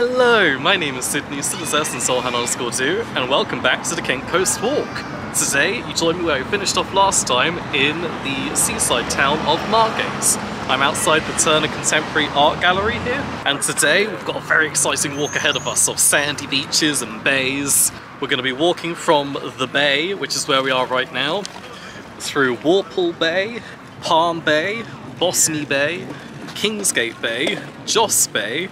Hello, my name is Sydney, Students S and Solhan underscore 2, and welcome back to the Kent Coast Walk. Today, you join me where we finished off last time in the seaside town of Margate. I'm outside the Turner Contemporary Art Gallery here, and today we've got a very exciting walk ahead of us of sandy beaches and bays. We're going to be walking from the bay, which is where we are right now, through Walpole Bay, Palm Bay, Botany Bay, Kingsgate Bay, Joss Bay,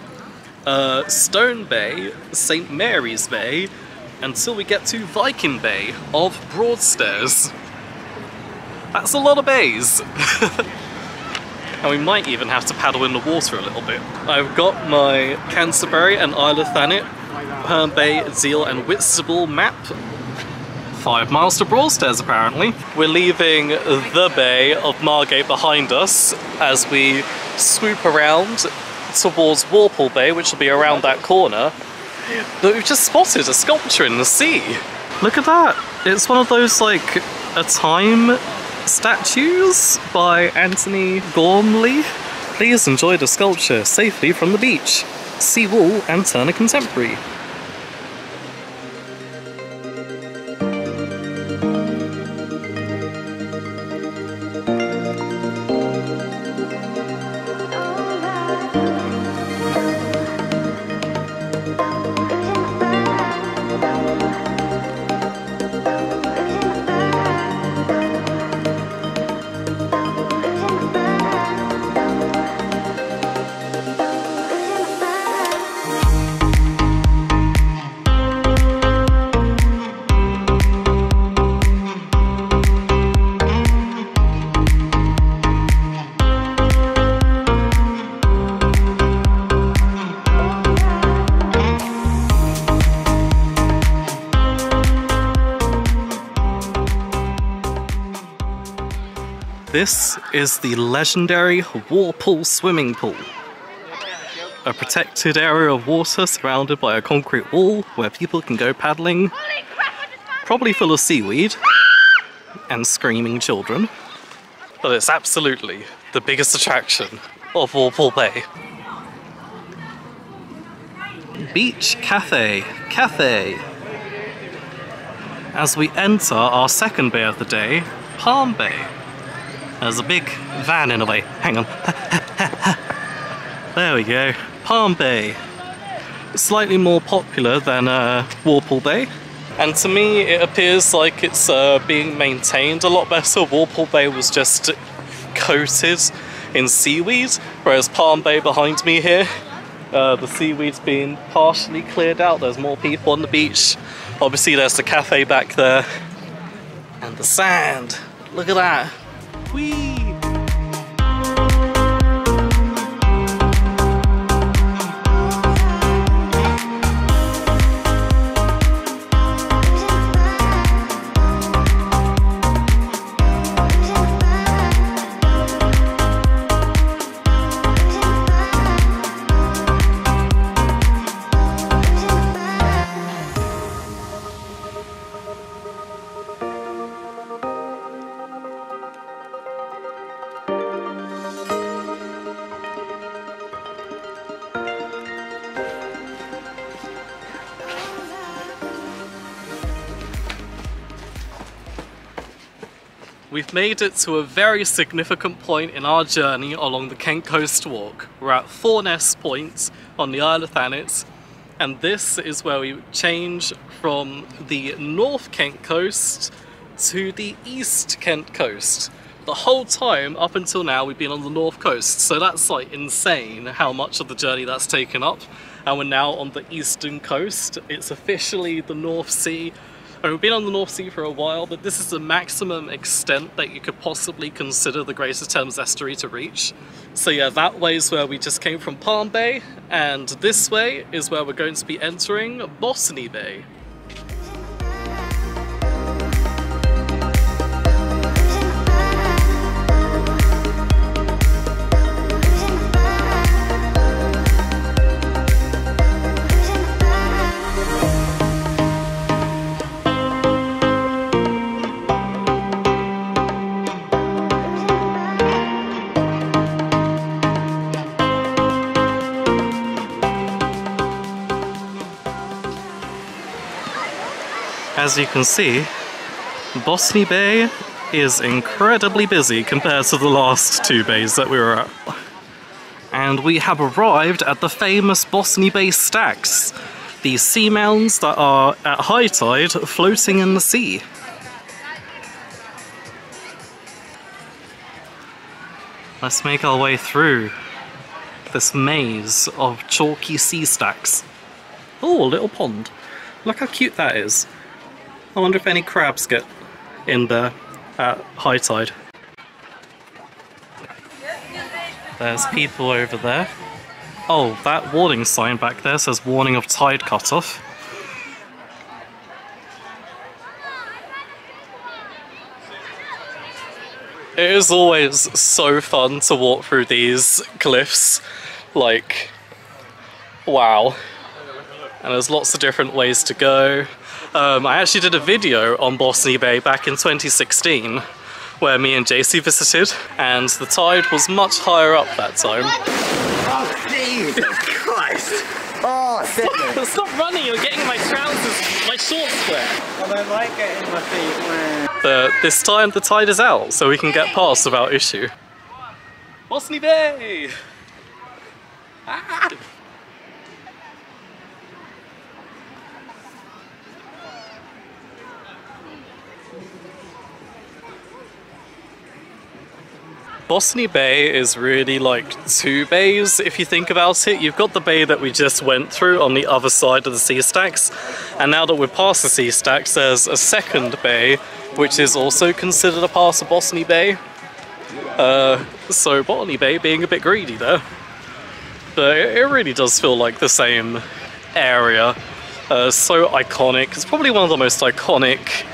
Stone Bay, St. Mary's Bay, until we get to Viking Bay of Broadstairs. That's a lot of bays! And we might even have to paddle in the water a little bit. I've got my Canterbury and Isle of Thanet, Palm Bay, Deal and Whitstable map. 5 miles to Broadstairs apparently. We're leaving the Bay of Margate behind us as we swoop around towards Walpole Bay, which will be around that corner. But we've just spotted a sculpture in the sea. Look at that. It's one of those, like, a time statues by Anthony Gormley. Please enjoy the sculpture safely from the beach. Seawall and Turner Contemporary. This is the legendary Walpole swimming pool, a protected area of water surrounded by a concrete wall where people can go paddling, probably full of seaweed and screaming children. But it's absolutely the biggest attraction of Walpole Bay. Beach Cafe. As we enter our second bay of the day, Palm Bay. There's a big van in a way. Hang on. There we go. Palm Bay. Slightly more popular than Walpole Bay. And to me, it appears like it's being maintained a lot better. Walpole Bay was just coated in seaweed, whereas Palm Bay behind me here, the seaweed's been partially cleared out. There's more people on the beach. Obviously, there's the cafe back there. And the sand. Look at that. Whee! We've made it to a very significant point in our journey along the Kent Coast Walk. We're at Foreness Point on the Isle of Thanet, and this is where we change from the North Kent Coast to the East Kent Coast. The whole time up until now we've been on the North Coast, so that's like insane how much of the journey that's taken up. And we're now on the Eastern Coast. It's officially the North Sea. We've been on the North Sea for a while, but this is the maximum extent that you could possibly consider the Greater Thames Estuary to reach. So yeah, that way is where we just came from Palm Bay, and this way is where we're going to be entering Botany Bay. As you can see, Botany Bay is incredibly busy compared to the last two bays that we were at. And we have arrived at the famous Botany Bay stacks, these sea mounds that are at high tide floating in the sea. Let's make our way through this maze of chalky sea stacks. Oh, a little pond. Look how cute that is. I wonder if any crabs get in there at high tide. There's people over there. Oh, that warning sign back there says warning of tide cutoff. It is always so fun to walk through these cliffs, like, wow. And there's lots of different ways to go. I actually did a video on Botany Bay back in 2016 where me and Jacy visited, and the tide was much higher up that time. Oh, Jesus Christ! Oh, Sydney! Stop running, you're getting my trousers, my shorts wet. I don't like getting my feet wet. This time the tide is out, so we can get past without issue. Botany Bay! Ah. Botany Bay is really like two bays if you think about it. You've got the bay that we just went through on the other side of the sea stacks, and now that we're past the sea stacks there's a second bay which is also considered a part of Botany Bay. So Botany Bay being a bit greedy there. But it really does feel like the same area. So iconic. It's probably one of the most iconic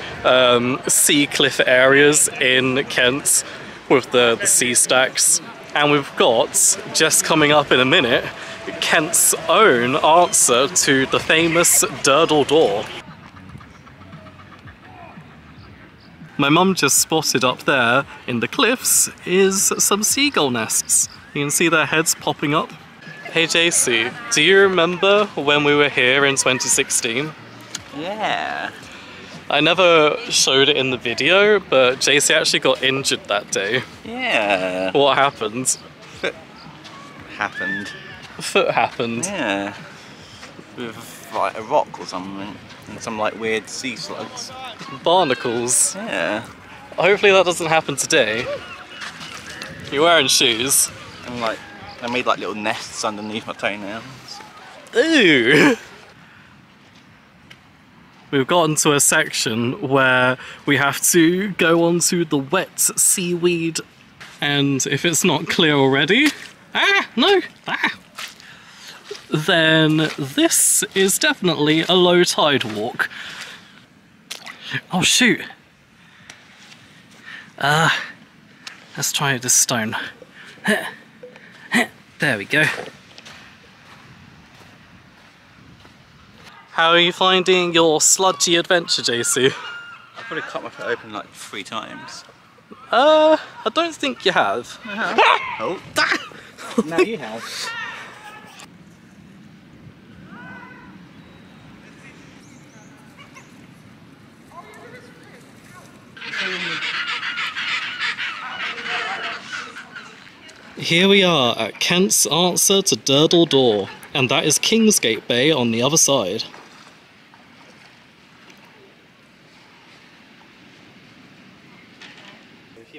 sea cliff areas in Kent, with the sea stacks. And we've got, just coming up in a minute, Kent's own answer to the famous Durdle Door. My mum just spotted up there in the cliffs is some seagull nests. You can see their heads popping up. Hey JC, do you remember when we were here in 2016? Yeah. I never showed it in the video, but JC actually got injured that day. Yeah. What happened? Foot happened. Foot happened? Yeah. With like a rock or something, and some like weird sea slugs. Barnacles? Yeah. Hopefully that doesn't happen today. You're wearing shoes. And like, I made like little nests underneath my toenails. Ooh! We've gotten to a section where we have to go onto the wet seaweed, and if it's not clear already, then this is definitely a low tide walk. Oh shoot! Let's try this stone. There we go. How are you finding your sludgy adventure, JC? I've probably cut my foot open like 3 times. I don't think you have. I have. Oh. No, you have. Here we are at Kent's answer to Durdle Door, and that is Kingsgate Bay on the other side.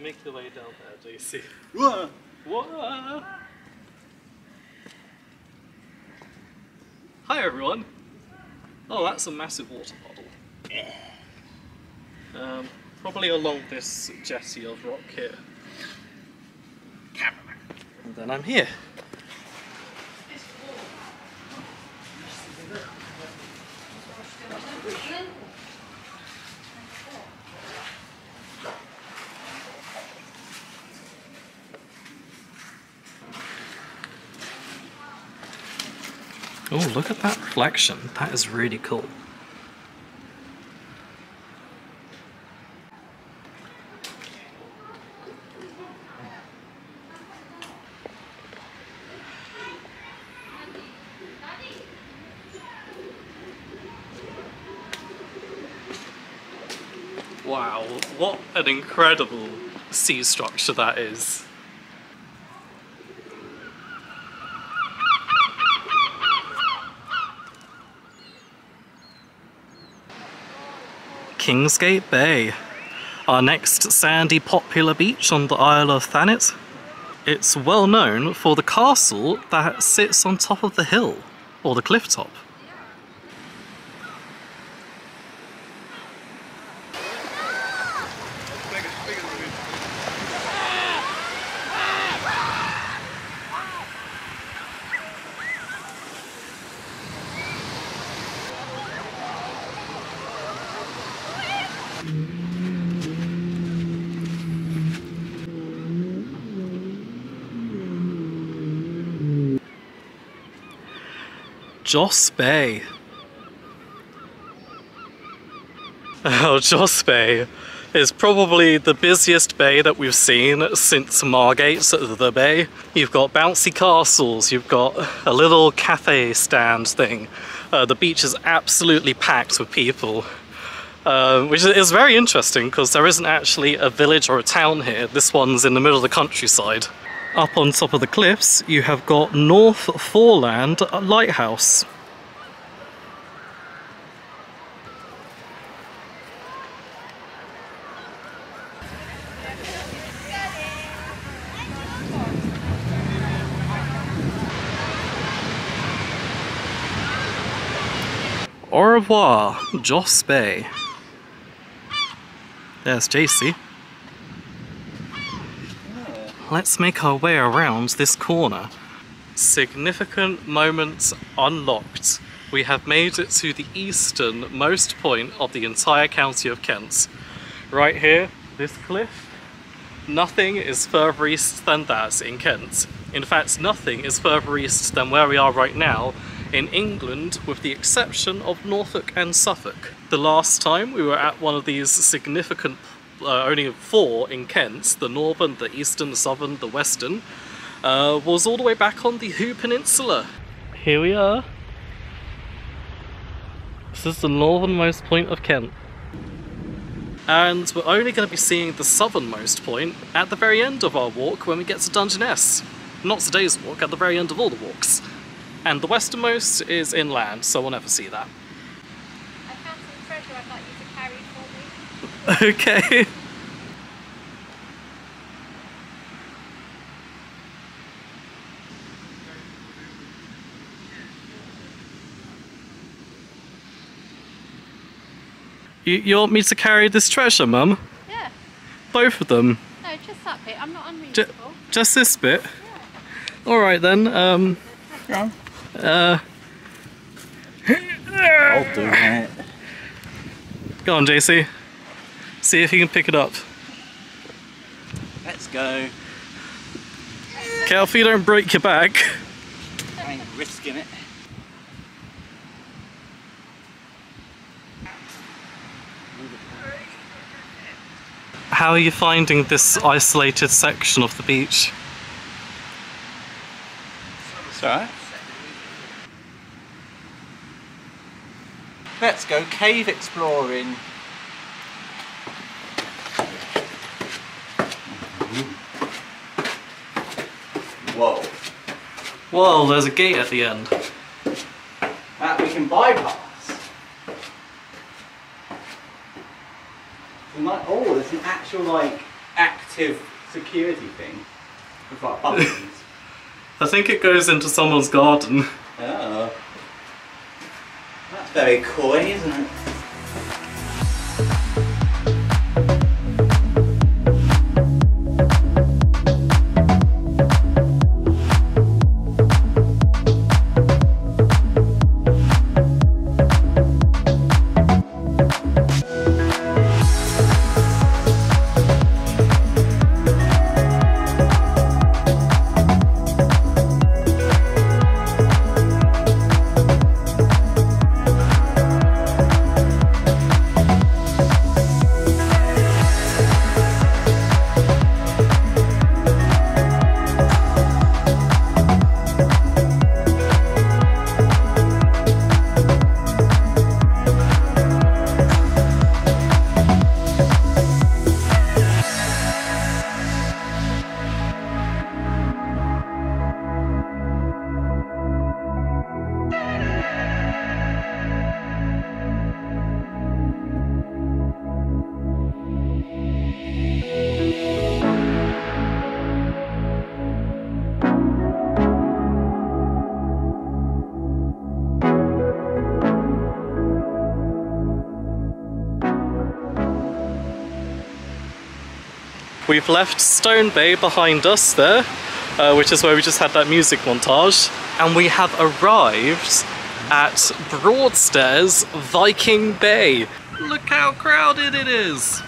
Make the way down there, JC. Whoa! Whoa! Hi everyone! Oh, that's a massive water bottle. Probably along this jetty of rock here. And then I'm here. Oh, look at that reflection. That is really cool. Wow, what an incredible sea structure that is. Kingsgate Bay, our next sandy popular beach on the Isle of Thanet. It's well known for the castle that sits on top of the hill, or the cliff top. Joss Bay. Oh, Joss Bay is probably the busiest bay that we've seen since Margate, the bay. You've got bouncy castles, you've got a little cafe stand thing. The beach is absolutely packed with people, which is very interesting because there isn't actually a village or a town here. This one's in the middle of the countryside. Up on top of the cliffs, you have got North Foreland Lighthouse. Au revoir, Joss Bay. There's Jacy. Let's make our way around this corner. Significant moments unlocked. We have made it to the easternmost point of the entire county of Kent. Right here, this cliff, nothing is further east than that in Kent. In fact, nothing is further east than where we are right now in England, with the exception of Norfolk and Suffolk. The last time we were at one of these significant points, only four in Kent, the northern, the eastern, the southern, the western, was all the way back on the Hoo Peninsula. Here we are. This is the northernmost point of Kent. And we're only going to be seeing the southernmost point at the very end of our walk when we get to Dungeness. Not today's walk, at the very end of all the walks. And the westernmost is inland, so we'll never see that. I found some treasure I'd like you to carry for me. Okay. You want me to carry this treasure, Mum? Yeah. Both of them? No, just that bit. I'm not unreasonable. Just this bit? Yeah. Alright then. Yeah. I'll do it. Go on, Jacy. See if you can pick it up. Let's go. Careful you don't break your back. I ain't risking it. How are you finding this isolated section of the beach? It's alright. Let's go cave exploring. Whoa. Whoa, there's a gate at the end. That we can bypass. Oh, there's an actual, like, active security thing with, like, buttons. I think it goes into someone's garden. Oh. That's very coy, isn't it? We've left Stone Bay behind us there, which is where we just had that music montage, and we have arrived at Broadstairs Viking Bay. Look how crowded it is!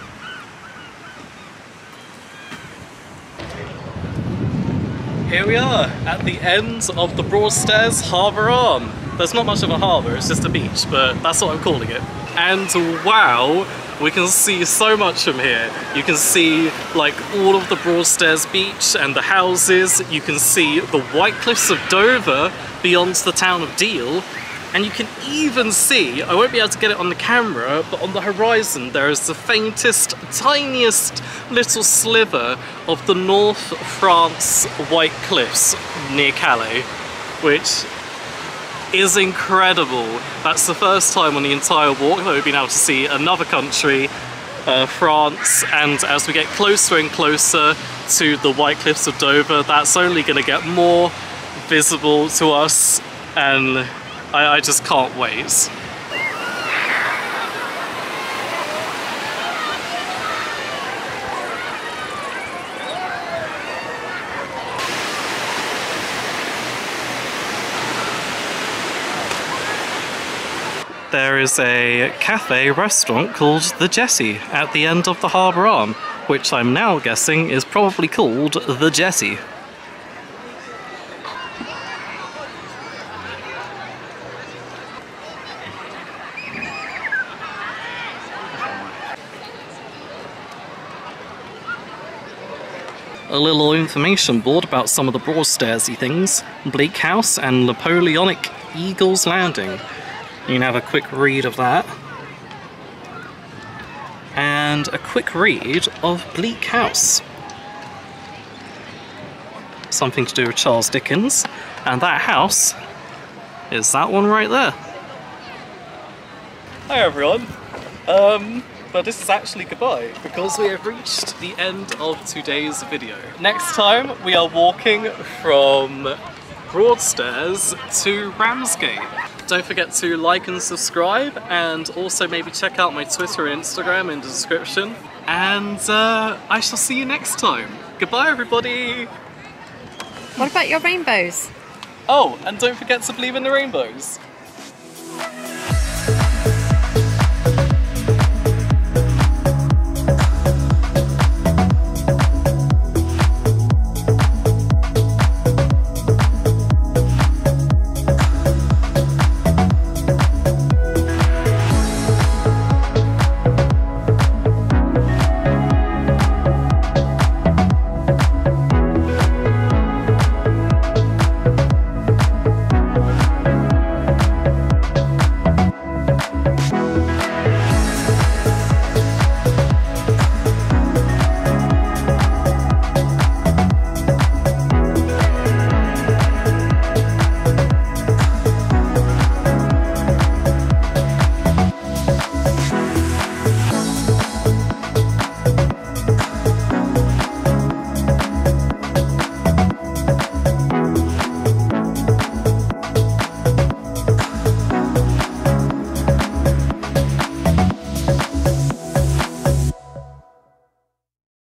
Here we are at the end of the Broadstairs Harbour Arm. There's not much of a harbour, it's just a beach, but that's what I'm calling it. And wow, we can see so much from here. You can see like all of the Broadstairs beach and the houses. You can see the White Cliffs of Dover beyond the town of Deal. And you can even see, I won't be able to get it on the camera, but on the horizon there is the faintest, tiniest little sliver of the North France White Cliffs near Calais, which is incredible. That's the first time on the entire walk that we've been able to see another country, France, and as we get closer and closer to the White Cliffs of Dover, that's only going to get more visible to us, and I just can't wait. There is a cafe restaurant called the Jetty at the end of the Harbour Arm, which I'm now guessing is probably called the Jetty. A little information board about some of the Broadstairsy things. Bleak House and Napoleonic Eagle's Landing. You can have a quick read of that. And a quick read of Bleak House. Something to do with Charles Dickens. And that house is that one right there. Hi everyone. But this is actually goodbye, because we have reached the end of today's video. Next time, we are walking from Broadstairs to Ramsgate. Don't forget to like and subscribe, and also maybe check out my Twitter and Instagram in the description. And I shall see you next time. Goodbye, everybody! What about your rainbows? Oh, and don't forget to believe in the rainbows.